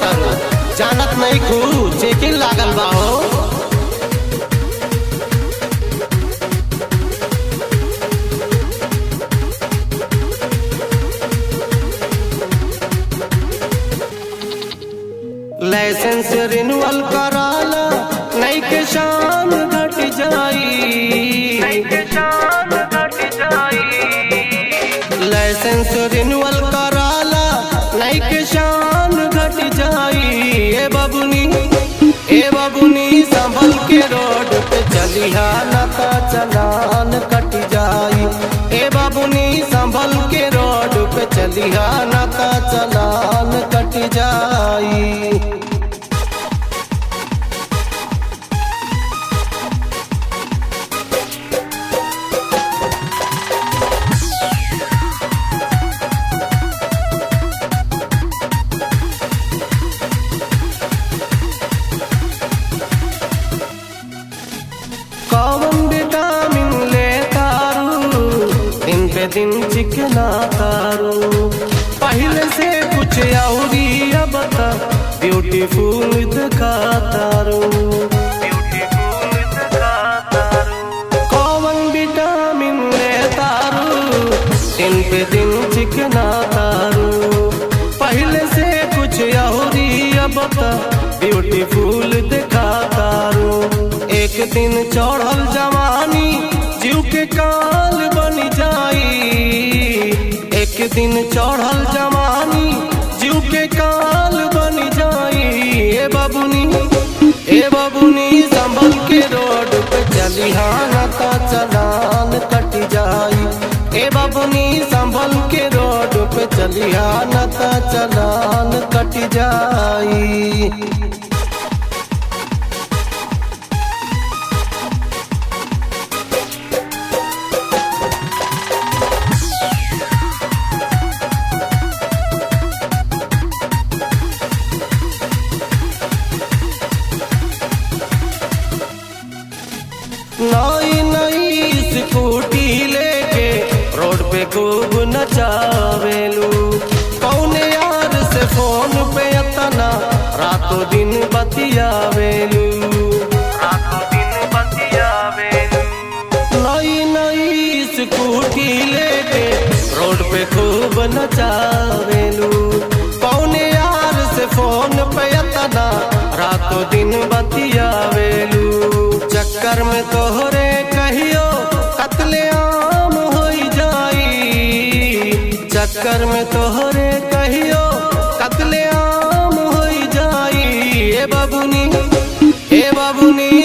तारू, जानत नहीं कू चेकिंग लागल बा हो। लाइसेंस रिन्यूअल कराला नई के शान घट जाई, नई के शान घट जाई। लाइसेंस रिन्यूअल कराला नई के शान घट जाई। ए बबुनी संभल के रोड पे चलिहा ना त चलान कट जाई। ए बबुनी संभल के रोड पे चलिहा ना त चलान कट जाई। कौन विटामिन ले तारू, दिन पे दिन चिकना तारू। पहले से कुछ औरी अब तक ब्यूटीफुल दिखा तारू, ब्यूटीफुल दिखा तारू। कौन विटामिन ले तारू, दिन पे दिन चिकना तारू। पहले से कुछ औरी अब तक ब्यूटीफुल दिखा तारू। एक दिन चढ़ल जवानी जीव के काल बन जाई। एक दिन चढ़ल जवानी जीव के काल बन जाई। ए बबुनी संभल के रोड पे चलिहा ना त चलान कट जाई। ए बबुनी संभल के रोड पे चलिहा ना त चलान कट जाई। नई नई स्कूटी लेके रोड पे खूब नचावेलू। कौने यार से फोन पे अतना रातों दिन बतियावेलू, रातों दिन बतियावेलू। नई नई स्कूटी लेके रोड पे खूब नचावेलू। कौने यार से फोन पे अतना रातों दिन बतियावेलू। चक्कर में तोहरे कहियो कत्लेआम होई जाई। चक्कर में तोहरे कहियो कत्लेआम होई जाई। ए बबुनी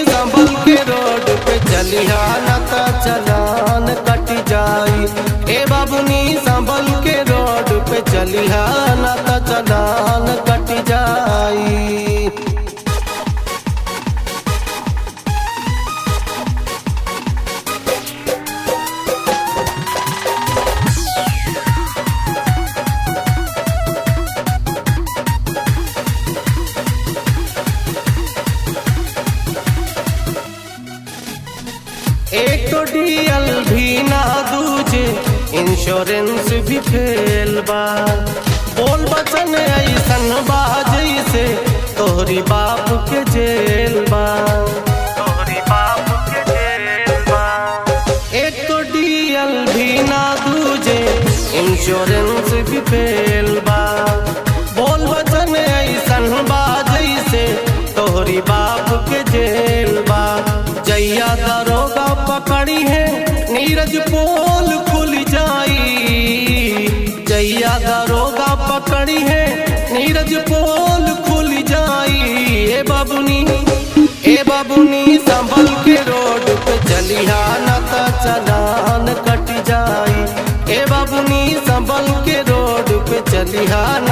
संभल के रोड पे चलिहा ना त चलान कट जाई। ए बबुनी संभल के रोड पे चलिहा ना त चलान कट जाई। एक तो डीएल भी ना दूजे, इंश्योरेंस भी फेल बा। बोल बचन ऐसन बाज से तोहरी बाप के जेल बा, तोहरी बाप के जेल बा। एक तो डीएल भी ना दूजे, इंश्योरेंस भी फेल बा। बोल बचन ऐसन बाज से तोहरी बाप के जेल बा। जैया दरोगा पकड़ी है नीरज पोल खुल जाई। जैया दरोगा पकड़ी है नीरज पोल खुल जाई। ए बबुनी संभल के रोड पे चलिहा ना त चलान कट जाई। ए बबुनी संभल के रोड पे चलिहा।